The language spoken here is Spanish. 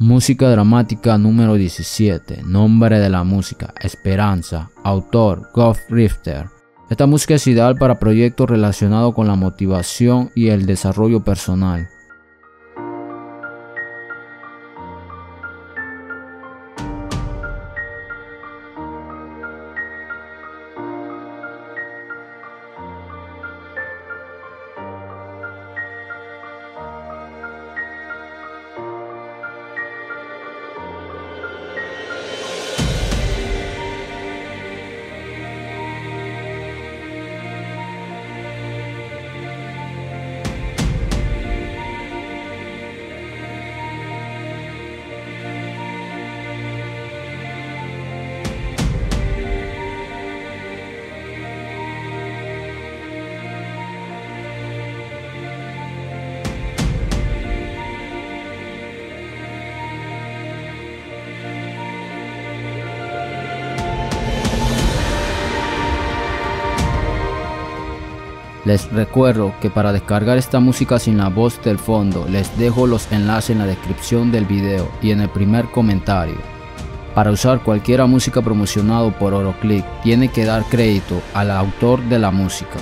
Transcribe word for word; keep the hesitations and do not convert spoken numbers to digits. Música dramática número diecisiete. Nombre de la música: Esperanza. Autor: Ghostrifter. Esta música es ideal para proyectos relacionados con la motivación y el desarrollo personal. Les recuerdo que para descargar esta música sin la voz del fondo, les dejo los enlaces en la descripción del video y en el primer comentario. Para usar cualquier música promocionado por Oroclick, tiene que dar crédito al autor de la música.